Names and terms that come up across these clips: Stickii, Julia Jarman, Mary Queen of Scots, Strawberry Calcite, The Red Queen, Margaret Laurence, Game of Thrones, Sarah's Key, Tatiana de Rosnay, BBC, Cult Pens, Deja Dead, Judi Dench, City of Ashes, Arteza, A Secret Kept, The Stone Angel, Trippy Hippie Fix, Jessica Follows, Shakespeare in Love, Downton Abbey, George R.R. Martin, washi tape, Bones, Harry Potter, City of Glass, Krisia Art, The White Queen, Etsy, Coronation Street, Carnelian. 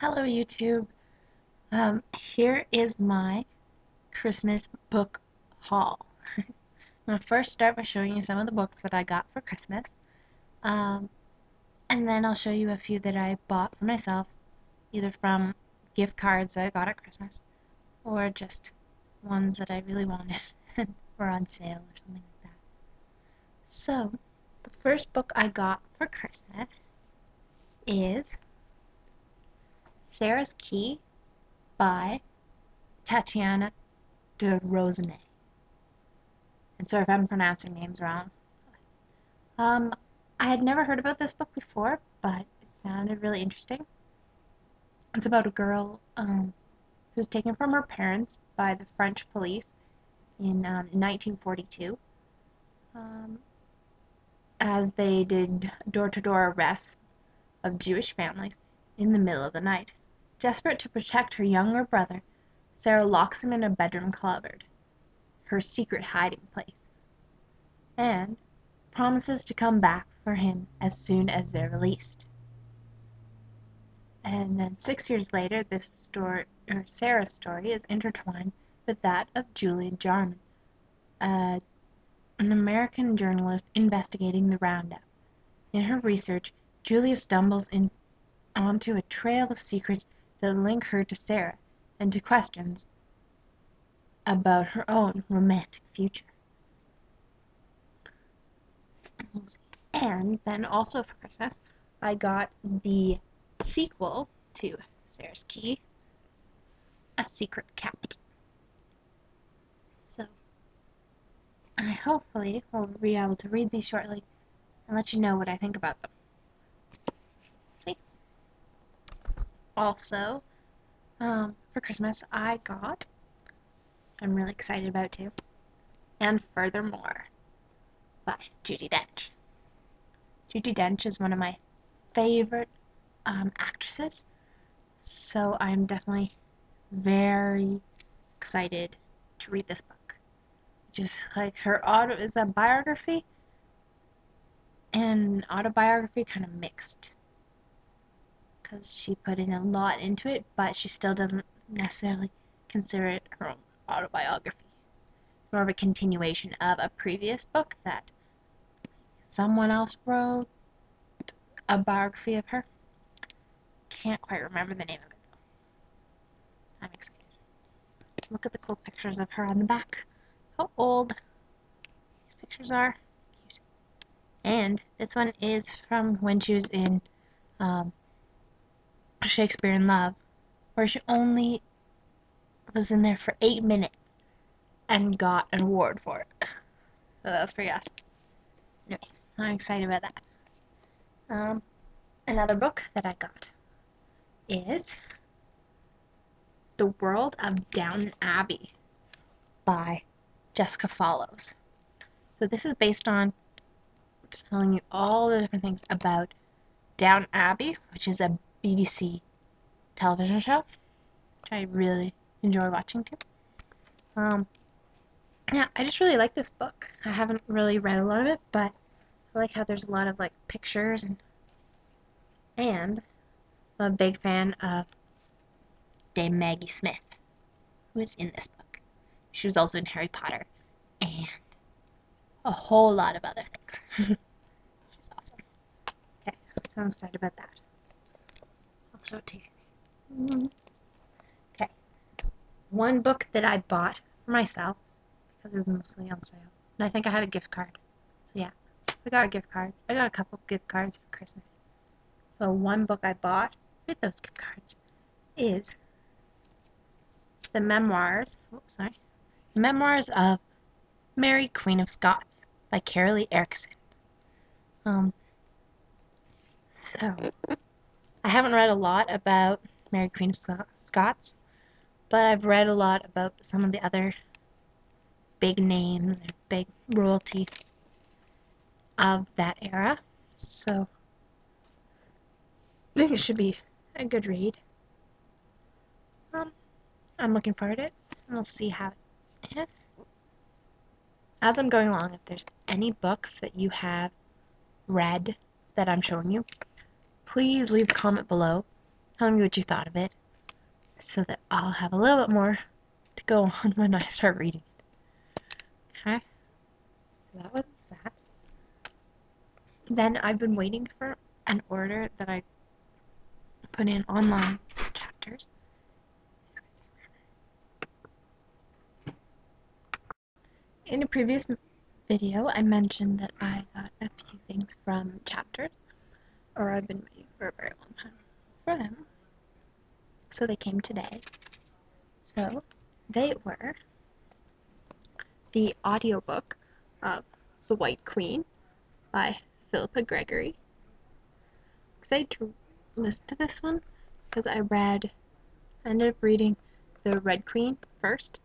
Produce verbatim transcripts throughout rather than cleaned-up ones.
Hello YouTube. Um, here is my Christmas book haul. I'm going to first start by showing you some of the books that I got for Christmas. Um, and then I'll show you a few that I bought for myself, either from gift cards that I got at Christmas, or just ones that I really wanted and were on sale or something like that. So, the first book I got for Christmas is Sarah's Key by Tatiana de Rosnay. And sorry if I'm pronouncing names wrong. Um, I had never heard about this book before, but it sounded really interesting. It's about a girl um, who's taken from her parents by the French police in um, nineteen forty-two, um, as they did door-to-door arrests of Jewish families in the middle of the night. Desperate to protect her younger brother, Sarah locks him in a bedroom cupboard, her secret hiding place, and promises to come back for him as soon as they're released. And then six years later, this story, or Sarah's story, is intertwined with that of Julia Jarman, uh, an American journalist investigating the roundup. In her research, Julia stumbles in onto a trail of secrets that link her to Sarah and to questions about her own romantic future. And then also for Christmas, I got the sequel to Sarah's Key, A Secret Kept. So, I hopefully will be able to read these shortly and let you know what I think about them. See? Also, um, for Christmas, I got, I'm really excited about too, And Furthermore by Judi Dench. Judi Dench is one of my favorite Um, actresses, so I'm definitely very excited to read this book. Just like her auto is a biography and autobiography kind of mixed, because she put in a lot into it, but she still doesn't necessarily consider it her own autobiography. It's more of a continuation of a previous book that someone else wrote, a biography of her. Can't quite remember the name of it though. I'm excited. Look at the cool pictures of her on the back. How old these pictures are. Cute. And this one is from when she was in um, Shakespeare in Love, where she only was in there for eight minutes and got an award for it. So that was pretty awesome. Anyway, I'm excited about that. Um, another book that I got is The World of Downton Abbey by Jessica Follows. So this is based on telling you all the different things about Downton Abbey, which is a B B C television show, which I really enjoy watching too. Um, yeah, I just really like this book. I haven't really read a lot of it, but I like how there's a lot of like pictures, and and I'm a big fan of Dame Maggie Smith, who is in this book. She was also in Harry Potter and a whole lot of other things. She's awesome. Okay, so I'm excited about that. I'll show it to you. Okay, one book that I bought for myself, because it was mostly on sale, and I think I had a gift card. So yeah, I got a gift card. I got a couple gift cards for Christmas. So one book I bought with those gift cards is the memoirs, oops, sorry, memoirs of Mary Queen of Scots by Carolly Erickson. Um, so I haven't read a lot about Mary Queen of Scots, but I've read a lot about some of the other big names and big royalty of that era. So I think it should be a good read. Um, I'm looking forward to it, and we'll see how it is. As I'm going along, if there's any books that you have read that I'm showing you, please leave a comment below Tell me what you thought of it, so that I'll have a little bit more to go on when I start reading it. Okay, so that was that. Then I've been waiting for an order that I put in online chapters. In a previous video, I mentioned that I got a few things from chapters, or I've been waiting for a very long time for them. So they came today. So they were the audiobook of The White Queen by Philippa Gregory. I'm excited to listen to this one because I read, I ended up reading The Red Queen first.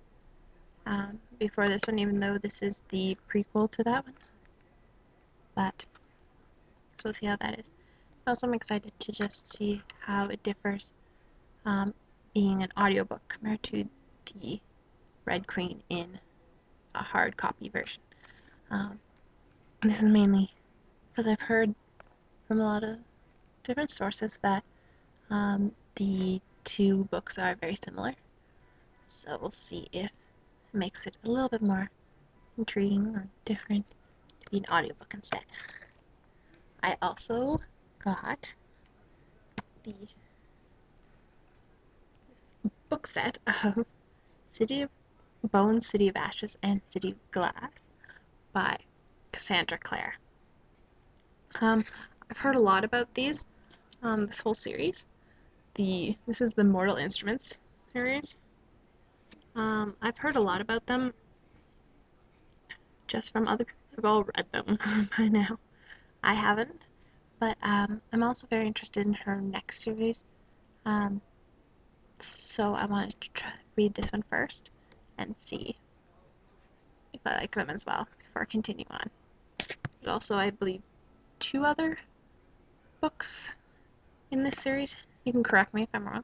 Um, before this one, even though this is the prequel to that one, but so we'll see how that is. Also, I'm excited to just see how it differs, um, being an audiobook compared to the Red Queen in a hard copy version. Um, this is mainly because I've heard from a lot of different sources that um, the two books are very similar, so we'll see if makes it a little bit more intriguing or different to be an audiobook instead. I also got the book set of City of Bones, City of Ashes, and City of Glass by Cassandra Clare. Um, I've heard a lot about these, um, this whole series. The This is the Mortal Instruments series. Um, I've heard a lot about them just from other people who've all read them by now. I haven't, but um, I'm also very interested in her next series, um, so I wanted to try, read this one first and see if I like them as well before I continue on. There's also, I believe, two other books in this series. You can correct me if I'm wrong.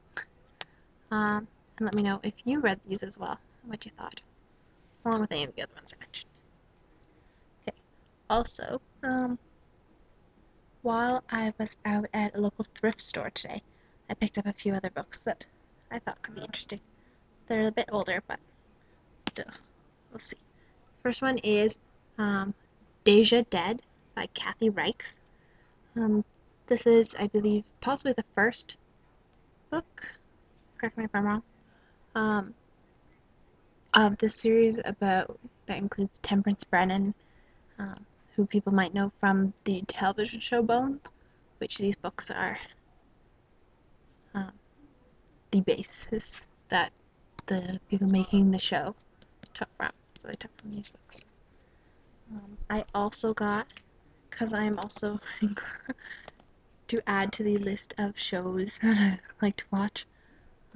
Um, And let me know if you read these as well, what you thought, along with any of the other ones I mentioned. Okay. Also, um, while I was out at a local thrift store today, I picked up a few other books that I thought could be interesting. They're a bit older, but still, we'll see. First one is um, Deja Dead by Kathy Reichs. Um, this is, I believe, possibly the first book, correct me if I'm wrong, Um, of this series about that includes Temperance Brennan, um, who people might know from the television show Bones, which these books are um, the basis that the people making the show took from. So they took from these books. Um, I also got, because I am also to add to the list of shows that I like to watch.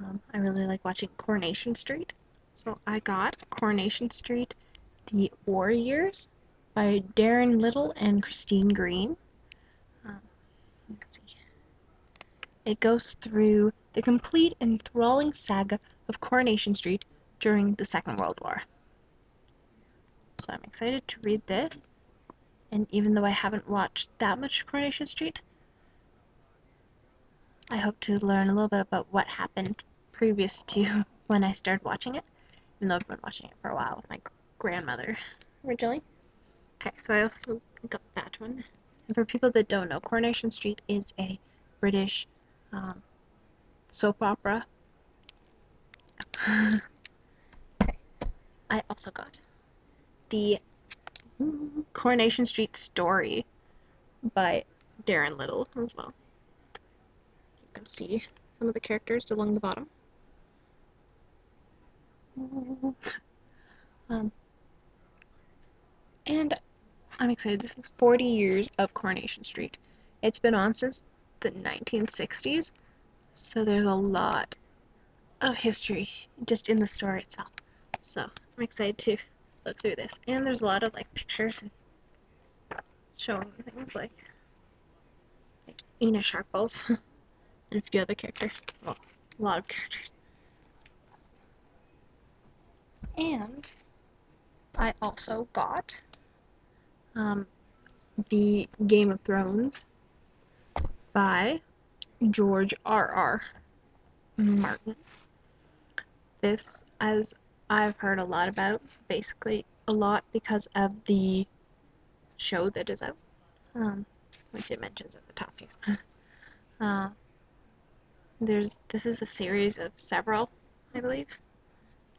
Um, I really like watching Coronation Street, so I got Coronation Street, The War Years by Darren Little and Christine Green. Um, let's see. It goes through the complete enthralling saga of Coronation Street during the Second World War. So I'm excited to read this, and even though I haven't watched that much Coronation Street, I hope to learn a little bit about what happened previous to when I started watching it, even though I've been watching it for a while with my grandmother originally. Okay, so I also got that one. And for people that don't know, Coronation Street is a British um, soap opera. Okay, I also got the Coronation Street Story by Darren Little as well. Can see some of the characters along the bottom. Um, and I'm excited. This is forty years of Coronation Street. It's been on since the nineteen sixties, so there's a lot of history just in the story itself. So I'm excited to look through this. And there's a lot of like pictures and showing things like, like Ena Sharples. And a few other characters. Well, a lot of characters. And I also got um, the Game of Thrones by George R R Martin. This, as I've heard a lot about, basically a lot because of the show that is out, um, which it mentions at the top here. uh, there's, this is a series of several, I believe,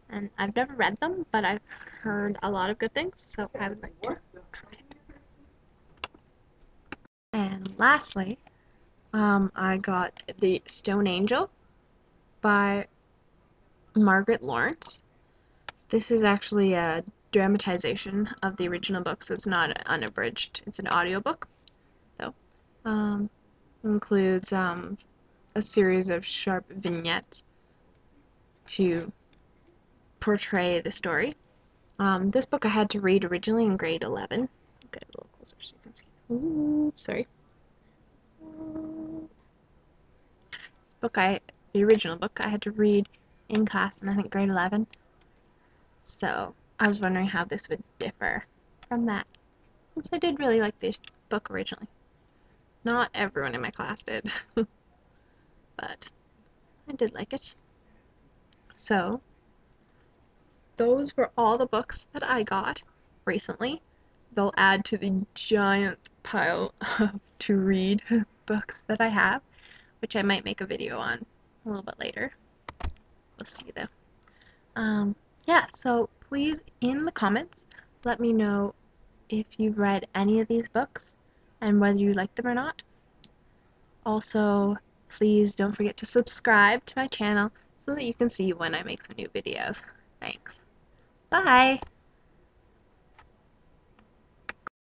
and I've never read them, but I've heard a lot of good things, so I would like to try it. And lastly, um, I got The Stone Angel by Margaret Laurence. This is actually a dramatization of the original book, so it's not unabridged. It's an audiobook, though. So, um, includes um, a series of sharp vignettes to portray the story. Um, this book I had to read originally in grade eleven. I'll get a little closer so you can see. Ooh, sorry. This book I, the original book I had to read in class in I think grade eleven. So I was wondering how this would differ from that, since I did really like this book originally. Not everyone in my class did, but I did like it. So those were all the books that I got recently. They'll add to the giant pile of to-read books that I have, which I might make a video on a little bit later. We'll see though. Um, yeah, so please, in the comments, let me know if you've read any of these books and whether you like them or not. Also, please don't forget to subscribe to my channel so that you can see when I make some new videos. Thanks. Bye!